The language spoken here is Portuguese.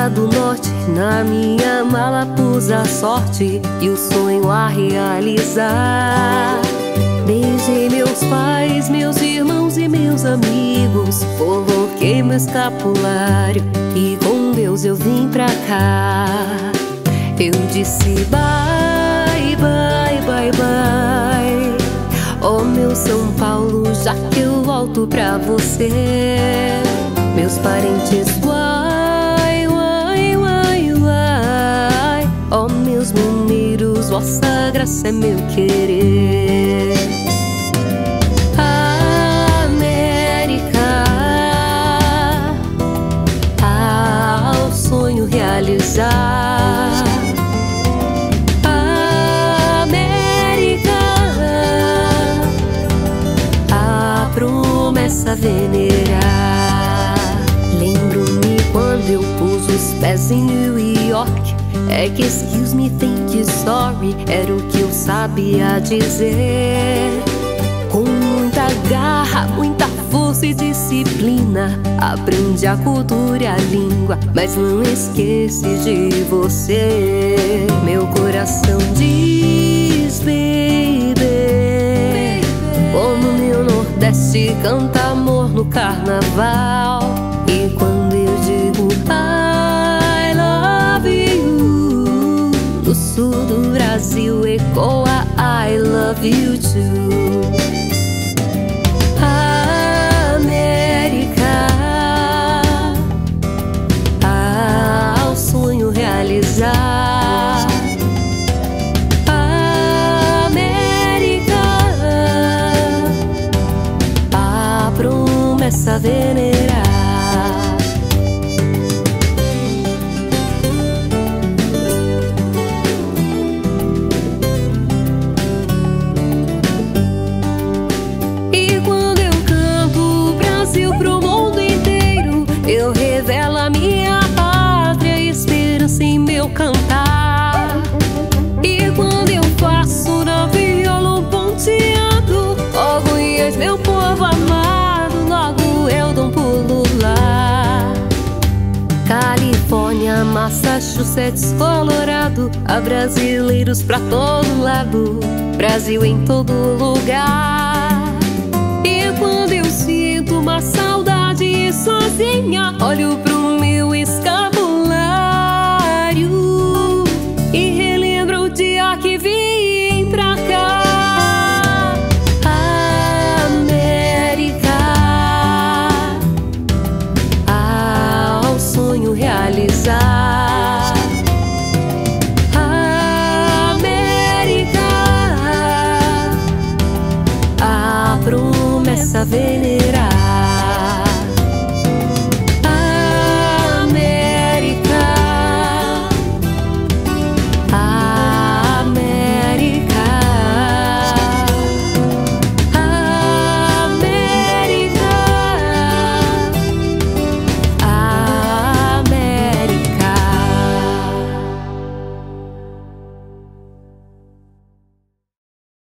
América do Norte, na minha mala pus a sorte e o sonho a realizar. Beijei meus pais, meus irmãos e meus amigos, coloquei meu escapulário e com Deus eu vim pra cá. Eu disse bye, bye, bye, bye, oh meu São Paulo, já que eu volto pra você. Meus parentes, uai, uai, uai, uai, ó meus mineiros, vossa graça é meu querer. América, ao sonho realizar. América, a promessa venerar. Eu pus os pés em New York, é que excuse me, thank you, sorry, era o que eu sabia dizer. Com muita garra, muita força e disciplina, aprendi a cultura e a língua, mas não esqueci de você. Meu coração diz, baby, como meu Nordeste canta amor no carnaval. E quando eu digo I love you, no sul do Brasil ecoa I love you too. América, ao sonho realizar. América, a promessa venerar. Meu povo amado, logo eu dou um pulo lá. Califórnia, Massachusetts, Colorado, há brasileiros pra todo lado, Brasil em todo lugar. E quando eu sinto uma saudade sozinha, olho pro meu espelho